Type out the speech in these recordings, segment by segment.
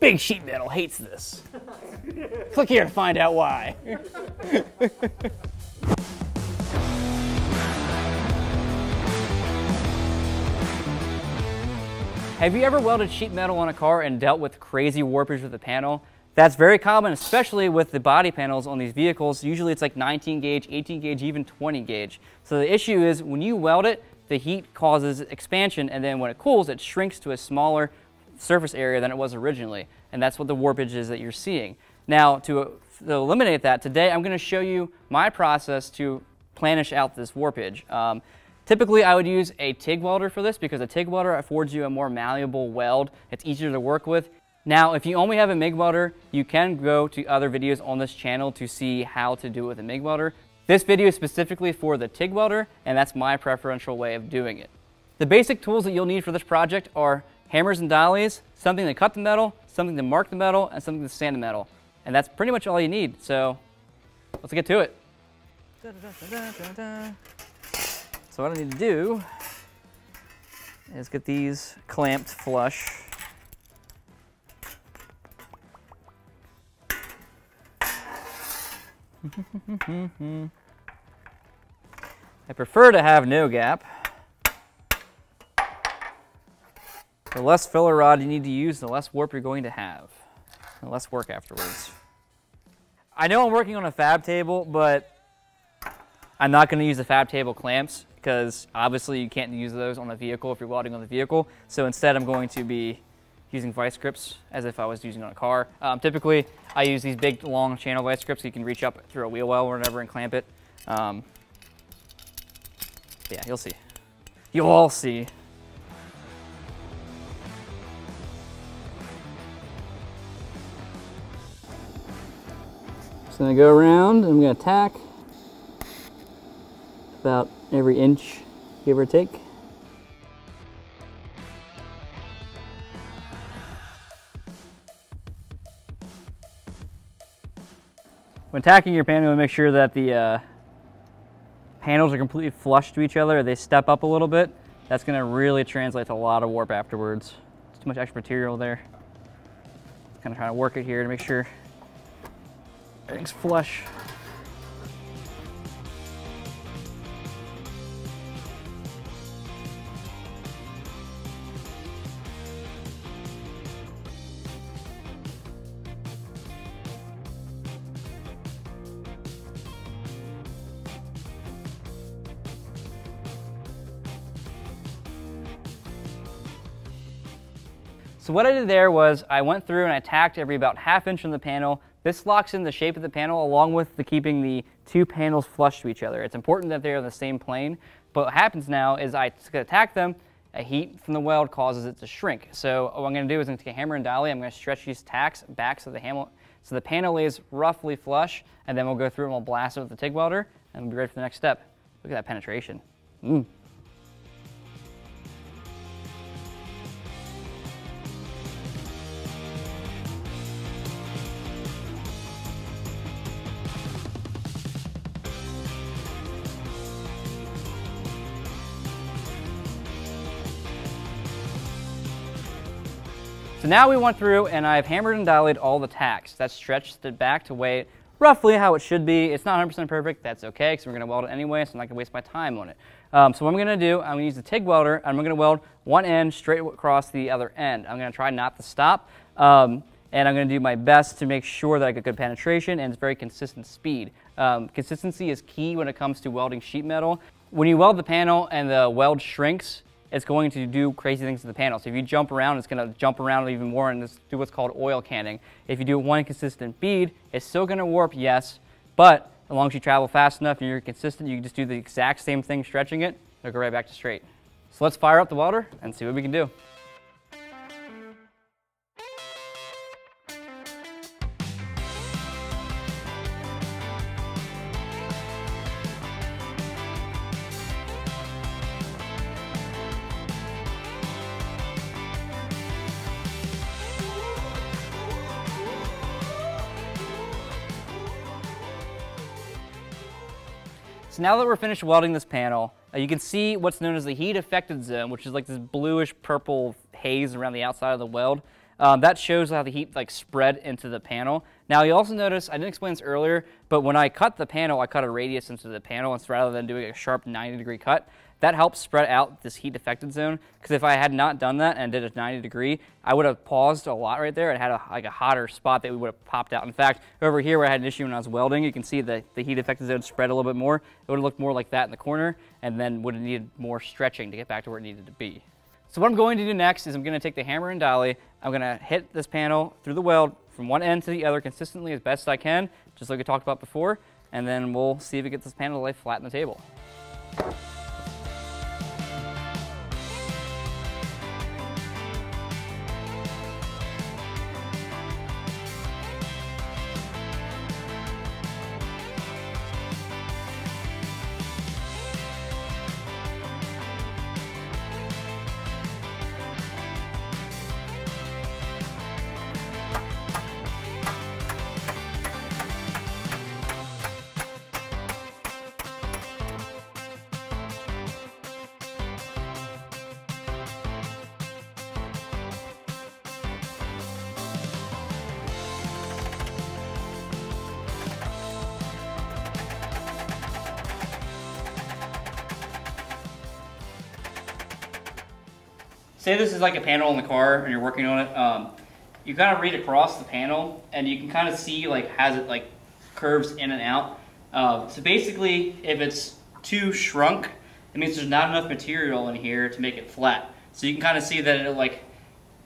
Big sheet metal hates this. Click here to find out why. Have you ever welded sheet metal on a car and dealt with crazy warpage with the panel? That's very common, especially with the body panels on these vehicles. Usually it's like 19 gauge, 18 gauge, even 20 gauge. So the issue is when you weld it, the heat causes expansion, and then when it cools, it shrinks to a smaller surface area than it was originally. And that's what the warpage is that you're seeing. Now, to eliminate that, today I'm going to show you my process to planish out this warpage. Typically, I would use a TIG welder for this because a TIG welder affords you a more malleable weld. It's easier to work with. Now, if you only have a MIG welder, you can go to other videos on this channel to see how to do it with a MIG welder. This video is specifically for the TIG welder, and that's my preferential way of doing it. The basic tools that you'll need for this project are hammers and dollies, something to cut the metal, something to mark the metal, and something to sand the metal. And that's pretty much all you need, so let's get to it. So what I need to do is get these clamped flush. I prefer to have no gap. The less filler rod you need to use, the less warp you're going to have, and the less work afterwards. I know I'm working on a fab table, but I'm not going to use the fab table clamps, because obviously you can't use those on the vehicle if you're welding on the vehicle. So instead I'm going to be using vice grips as if I was using on a car. Typically I use these big long channel vice grips so you can reach up through a wheel well or whatever and clamp it. Yeah, you'll see. You'll all see. Just gonna go around and I'm gonna tack about every inch, give or take. When tacking your panel, make sure that the panels are completely flush to each other. They step up a little bit. That's gonna really translate to a lot of warp afterwards. It's too much extra material there. Kind of trying to work it here to make sure everything's flush. So what I did there was I went through and I tacked every about ½ inch on the panel. This locks in the shape of the panel along with the keeping the two panels flush to each other. It's important that they're on the same plane, but what happens now is I tack them, a heat from the weld causes it to shrink. So what I'm gonna do is I'm gonna take a hammer and dolly, I'm gonna stretch these tacks back so the panel lays roughly flush, and then we'll go through and we'll blast it with the TIG welder and we'll be ready for the next step. Look at that penetration. So now we went through and I've hammered and dollied all the tacks. That's stretched it back to weigh roughly how it should be. It's not 100% perfect, that's okay, because we're gonna weld it anyway, so I'm not gonna waste my time on it. So what I'm gonna do, I'm gonna use the TIG welder, and I'm gonna weld one end straight across the other end. I'm gonna try not to stop, and I'm gonna do my best to make sure that I get good penetration and it's very consistent speed. Consistency is key when it comes to welding sheet metal. When you weld the panel and the weld shrinks, it's going to do crazy things to the panel. So if you jump around, it's gonna jump around even more and do what's called oil canning. If you do one consistent bead, it's still gonna warp, yes, but as long as you travel fast enough and you're consistent, you can just do the exact same thing stretching it, it'll go right back to straight. So let's fire up the welder and see what we can do. So now that we're finished welding this panel, you can see what's known as the heat affected zone, which is like this bluish purple haze around the outside of the weld. That shows how the heat like spread into the panel. Now you also notice, I didn't explain this earlier, but when I cut the panel, I cut a radius into the panel rather than doing a sharp 90-degree cut. That helps spread out this heat affected zone, because if I had not done that and did a 90-degree, I would have paused a lot right there and had like a hotter spot that we would have popped out. In fact, over here where I had an issue when I was welding, you can see the heat affected zone spread a little bit more. It would have looked more like that in the corner, and then would have needed more stretching to get back to where it needed to be. So what I'm going to do next is I'm going to take the hammer and dolly, I'm going to hit this panel through the weld from one end to the other consistently as best I can, just like we talked about before, and then we'll see if we get this panel to lay flat on the table. Say this is like a panel in the car and you're working on it, you kind of read across the panel and you can kind of see like as it like curves in and out. So basically if it's too shrunk, it means there's not enough material in here to make it flat. So you can kind of see that it like,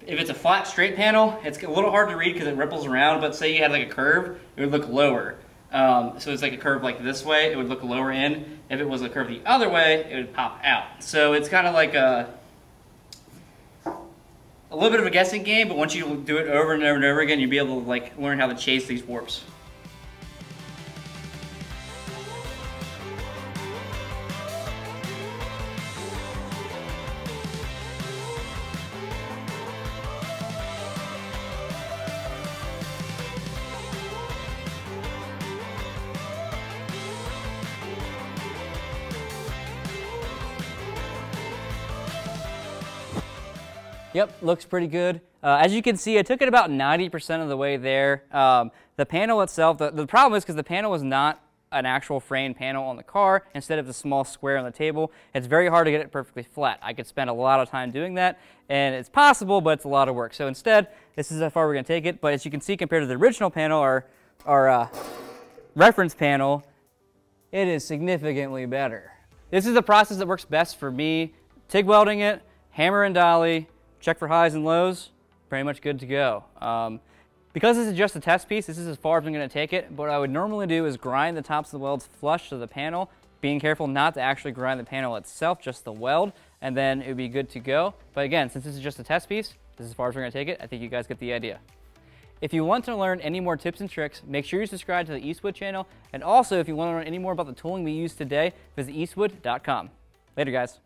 if it's a flat straight panel, it's a little hard to read because it ripples around, but say you had like a curve, it would look lower. So it's like a curve like this way, it would look lower in. If it was a curve the other way, it would pop out. So it's kind of like a little bit of a guessing game, but once you do it over and over and over again, you'll be able to like learn how to chase these warps. Yep, looks pretty good. As you can see, I took it about 90% of the way there. The panel itself, the problem is because the panel was not an actual framed panel on the car, instead of the small square on the table, it's very hard to get it perfectly flat. I could spend a lot of time doing that, and it's possible, but it's a lot of work. So instead, this is how far we're gonna take it, but as you can see, compared to the original panel, our reference panel, it is significantly better. This is the process that works best for me. TIG welding it, hammer and dolly, check for highs and lows, pretty much good to go. Because this is just a test piece, this is as far as I'm going to take it, but what I would normally do is grind the tops of the welds flush to the panel, being careful not to actually grind the panel itself, just the weld, and then it would be good to go. But again, since this is just a test piece, this is as far as we're going to take it. I think you guys get the idea. If you want to learn any more tips and tricks, make sure you subscribe to the Eastwood channel, and also if you want to learn any more about the tooling we use today, visit eastwood.com. Later, guys.